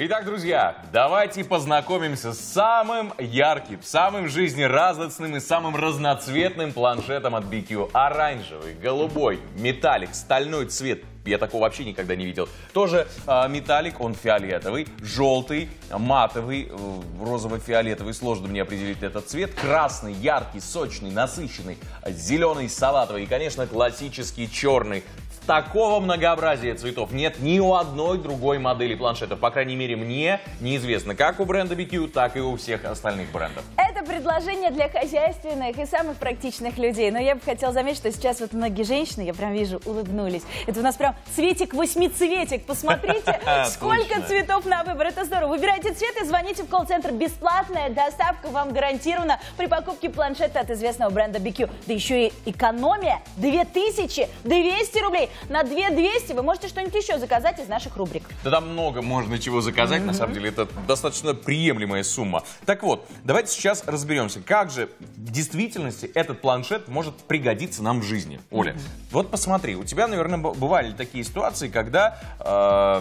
Итак, друзья, давайте познакомимся с самым ярким, самым жизнерадостным и самым разноцветным планшетом от BQ. Оранжевый, голубой, металлик, стальной цвет. Я такого вообще никогда не видел. Тоже металлик, он фиолетовый, желтый, матовый, розово-фиолетовый. Сложно мне определить этот цвет. Красный, яркий, сочный, насыщенный, зеленый, салатовый и, конечно, классический черный. Такого многообразия цветов нет ни у одной другой модели планшетов. По крайней мере, мне неизвестно как у бренда BQ, так и у всех остальных брендов. Это предложение для хозяйственных и самых практичных людей. Но я бы хотела заметить, что сейчас вот многие женщины, я прям вижу, улыбнулись. Это у нас прям цветик-восьмицветик. Посмотрите, сколько цветов на выбор. Это здорово. Выбирайте цвет и звоните в колл-центр. Бесплатная доставка вам гарантирована при покупке планшета от известного бренда BQ. Да еще и экономия 2200 рублей. На 2200 вы можете что-нибудь еще заказать из наших рубрик. Да там много можно чего заказать, на самом деле это достаточно приемлемая сумма. Так вот, давайте сейчас разберемся, как же в действительности этот планшет может пригодиться нам в жизни. Оля, вот посмотри, у тебя, наверное, бывали такие ситуации, когда...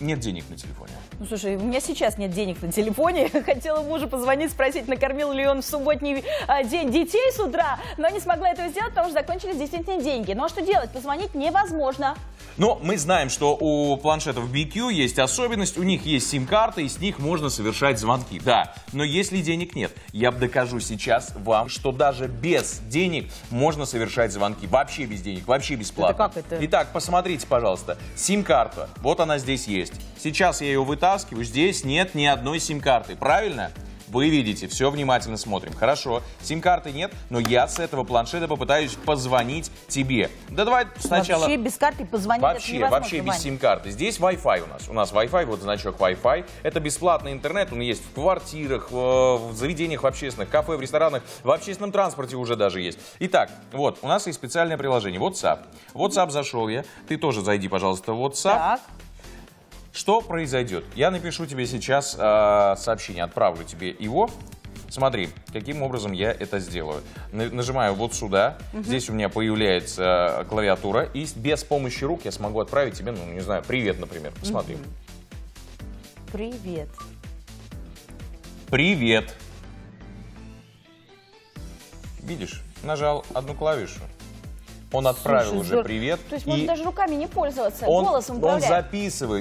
Нет денег на телефоне. Ну, слушай, у меня сейчас нет денег на телефоне. Хотела мужу позвонить, спросить, накормил ли он в субботний день детей с утра, но не смогла этого сделать, потому что закончились действительно деньги. Ну, а что делать? Позвонить невозможно. Но мы знаем, что у планшетов BQ есть особенность. У них есть сим-карты, и с них можно совершать звонки. Да, но если денег нет, я докажу сейчас вам, что даже без денег можно совершать звонки. Вообще без денег, вообще бесплатно. Это как это? Итак, посмотрите, пожалуйста. Сим-карта. Вот она здесь есть. Сейчас я ее вытаскиваю, здесь нет ни одной сим-карты, правильно? Вы видите, все внимательно смотрим. Хорошо, сим-карты нет, но я с этого планшета попытаюсь позвонить тебе. Да давай сначала... Вообще без карты позвонить вообще без сим-карты. Здесь Wi-Fi у нас. У нас Wi-Fi, вот значок Wi-Fi. Это бесплатный интернет, он есть в квартирах, в заведениях в общественных, в кафе, в ресторанах, в общественном транспорте уже даже есть. Итак, вот, у нас есть специальное приложение WhatsApp. WhatsApp зашел я. Ты тоже зайди, пожалуйста, в WhatsApp. Так. Что произойдет? Я напишу тебе сейчас сообщение, отправлю тебе его. Смотри, каким образом я это сделаю. Нажимаю вот сюда, здесь у меня появляется клавиатура, и без помощи рук я смогу отправить тебе, ну, не знаю, привет, например. Посмотри. Привет. Привет. Видишь, нажал одну клавишу. Он отправил. Слушай, уже здорово. Привет. То есть можно даже руками не пользоваться, голосом управлять.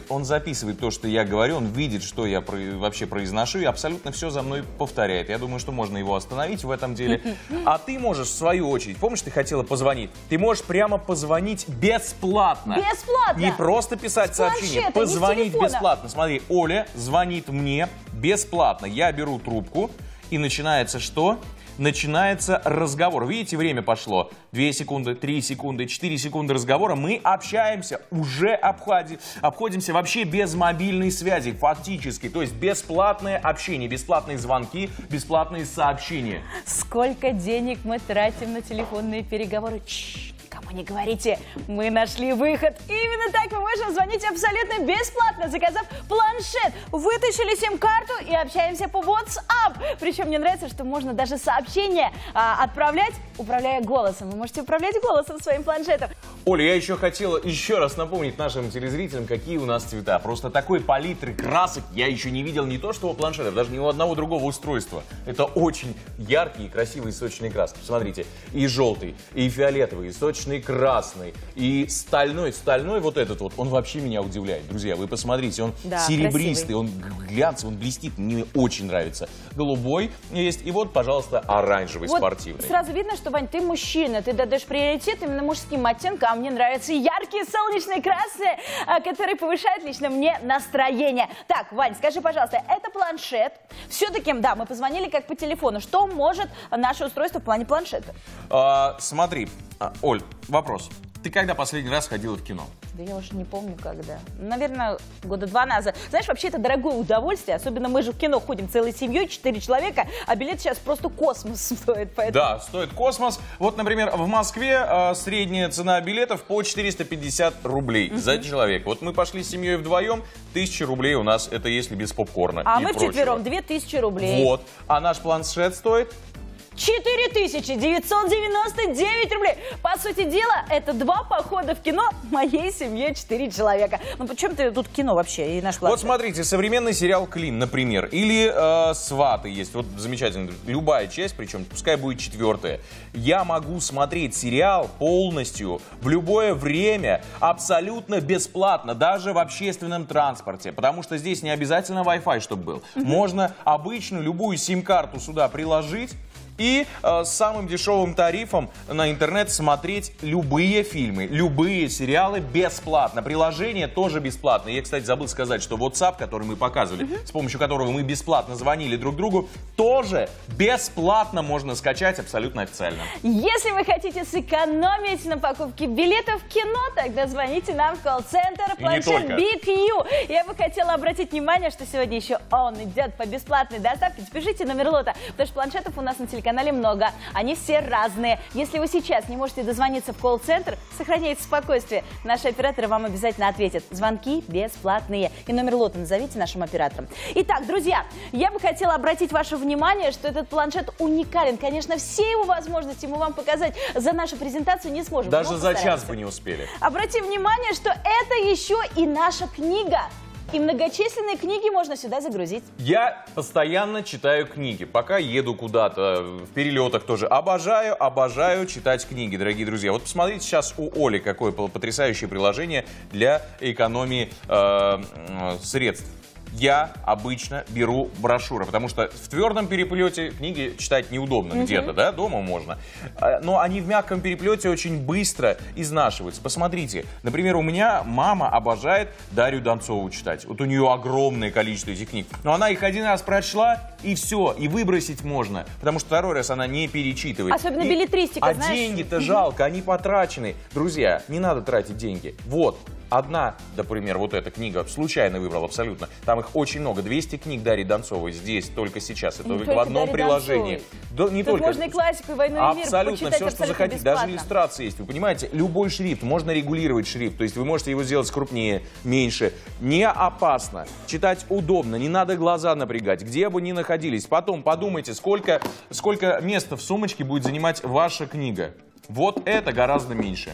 Он записывает то, что я говорю, он видит, что я вообще произношу, и абсолютно все за мной повторяет. Я думаю, что можно его остановить в этом деле. А ты можешь, в свою очередь, помнишь, ты хотела позвонить? Ты можешь прямо позвонить бесплатно. Бесплатно! Не просто писать сообщение, позвонить бесплатно. Смотри, Оля звонит мне бесплатно. Я беру трубку, и начинается что? Начинается разговор. Видите, время пошло. 2 секунды, 3 секунды, 4 секунды разговора. Мы общаемся, уже обходимся вообще без мобильной связи, фактически. То есть бесплатное общение, бесплатные звонки, бесплатные сообщения. Сколько денег мы тратим на телефонные переговоры? Кому не говорите, мы нашли выход. Именно так мы можем звонить абсолютно бесплатно, заказав планшет. Вытащили сим-карту и общаемся по WhatsApp. Причем мне нравится, что можно даже сообщения отправлять, управляя голосом. Вы можете управлять голосом своим планшетом. Оля, я хотела еще раз напомнить нашим телезрителям, какие у нас цвета. Просто такой палитры красок я еще не видел не то что у планшетов, даже ни у одного другого устройства. Это очень яркие, красивые, сочные краски. Посмотрите, и желтый, и фиолетовый, и сочный. Красный и стальной вот этот вот, он вообще меня удивляет, друзья, вы посмотрите, он серебристый, красивый. Он глянцевый, он блестит, мне очень нравится. Голубой есть, и вот, пожалуйста, оранжевый, вот спортивный. Сразу видно, что, Вань, ты мужчина, ты даешь приоритет именно мужским оттенкам, а мне нравятся яркие солнечные красные, которые повышают лично мне настроение. Так, Вань, скажи, пожалуйста, это планшет, все-таки, да, мы позвонили как по телефону, что может наше устройство в плане планшета? Смотри, Оль, вопрос. Ты когда последний раз ходила в кино? Да я уже не помню, когда. Наверное, года 2 назад. Знаешь, вообще это дорогое удовольствие. Особенно мы же в кино ходим целой семьей, 4 человека, а билет сейчас просто космос стоит. Поэтому... Да, стоит космос. Вот, например, в Москве средняя цена билетов по 450 рублей за человека. Вот мы пошли с семьей вдвоем, 1000 рублей у нас, это если без попкорна. А мы вчетвером 2000 рублей. Вот. А наш планшет стоит... 4999 рублей. По сути дела, это два похода в кино моей семье, 4 человека. Ну, почему-то тут кино вообще и наш класс. Вот смотрите, современный сериал «Клин», например, или «Сваты» есть. Вот замечательно, любая часть, причем пускай будет 4-я. Я могу смотреть сериал полностью в любое время, абсолютно бесплатно, даже в общественном транспорте, потому что здесь не обязательно Wi-Fi, чтобы был. Можно обычную любую сим-карту сюда приложить, и с самым дешевым тарифом на интернет смотреть любые фильмы, любые сериалы бесплатно. Приложение тоже бесплатно. Я, кстати, забыл сказать, что WhatsApp, который мы показывали, с помощью которого мы бесплатно звонили друг другу, тоже бесплатно можно скачать абсолютно официально. Если вы хотите сэкономить на покупке билетов в кино, тогда звоните нам в колл-центр, планшет BQ. Я бы хотела обратить внимание, что сегодня еще он идет по бесплатной доставке. Запишите номер лота, потому что планшетов у нас на телеканале много, они все разные. Если вы сейчас не можете дозвониться в колл-центр, сохраняйте спокойствие. Наши операторы вам обязательно ответят. Звонки бесплатные. И номер лота назовите нашим операторам. Итак, друзья, я бы хотела обратить ваше внимание, что этот планшет уникален. Конечно, все его возможности мы вам показать за нашу презентацию не сможем. Даже за час бы не успели. Обратим внимание, что это еще и наша книга. И многочисленные книги можно сюда загрузить. Я постоянно читаю книги, пока еду куда-то, в перелетах тоже. Обожаю читать книги, дорогие друзья. Вот посмотрите сейчас у Оли какое потрясающее приложение для экономии средств. Я обычно беру брошюры, потому что в твердом переплете книги читать неудобно где-то, да, дома можно. Но они в мягком переплете очень быстро изнашиваются. Посмотрите, например, у меня мама обожает Дарью Донцову читать. Вот у нее огромное количество этих книг. Но она их один раз прочла, и все, и выбросить можно, потому что второй раз она не перечитывает. Особенно билетристика, знаешь. А деньги-то жалко, они потрачены. Друзья, не надо тратить деньги. Вот. Одна, например, вот эта книга, случайно выбрал абсолютно. Там их очень много. 200 книг Дарьи Донцовой здесь, только сейчас. Это в одном приложении. Да, не только. Можно и классику, и «Войну и мир» абсолютно, все, что захотите. Даже иллюстрации есть. Вы понимаете, любой шрифт, можно регулировать шрифт. То есть вы можете его сделать крупнее, меньше. Не опасно. Читать удобно, не надо глаза напрягать, где бы ни находились. Потом подумайте, сколько места в сумочке будет занимать ваша книга. Вот это гораздо меньше.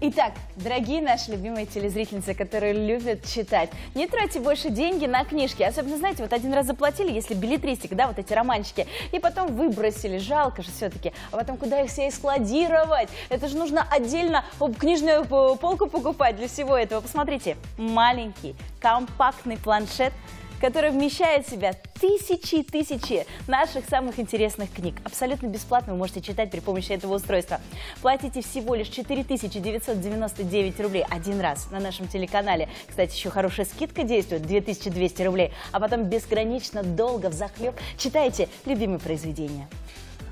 Итак, дорогие наши любимые телезрительницы, которые любят читать, не тратьте больше деньги на книжки. Особенно, знаете, вот один раз заплатили, если билетристика, да, вот эти романчики, и потом выбросили, жалко же все-таки. А потом куда их все складировать? Это же нужно отдельно книжную полку покупать для всего этого. Посмотрите, маленький компактный планшет, который вмещает в себя тысячи и тысячи наших самых интересных книг. Абсолютно бесплатно вы можете читать при помощи этого устройства. Платите всего лишь 4999 рублей один раз на нашем телеканале. Кстати, еще хорошая скидка действует, 2200 рублей. А потом бесконечно долго взахлеб читайте любимые произведения.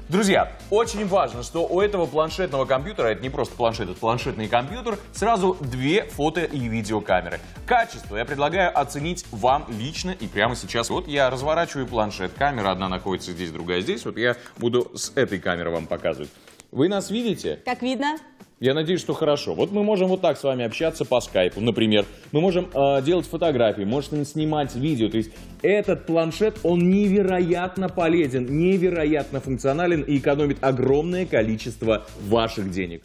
Друзья, очень важно, что у этого планшетного компьютера, это не просто планшет, это планшетный компьютер, сразу две фото- и видеокамеры. Качество я предлагаю оценить вам лично и прямо сейчас. Вот я разворачиваю планшет, камера одна находится здесь, другая здесь. Вот я буду с этой камеры вам показывать. Вы нас видите? Как видно. Я надеюсь, что хорошо. Вот мы можем вот так с вами общаться по скайпу, например. Мы можем делать фотографии, можем снимать видео. То есть этот планшет, он невероятно полезен, невероятно функционален и экономит огромное количество ваших денег.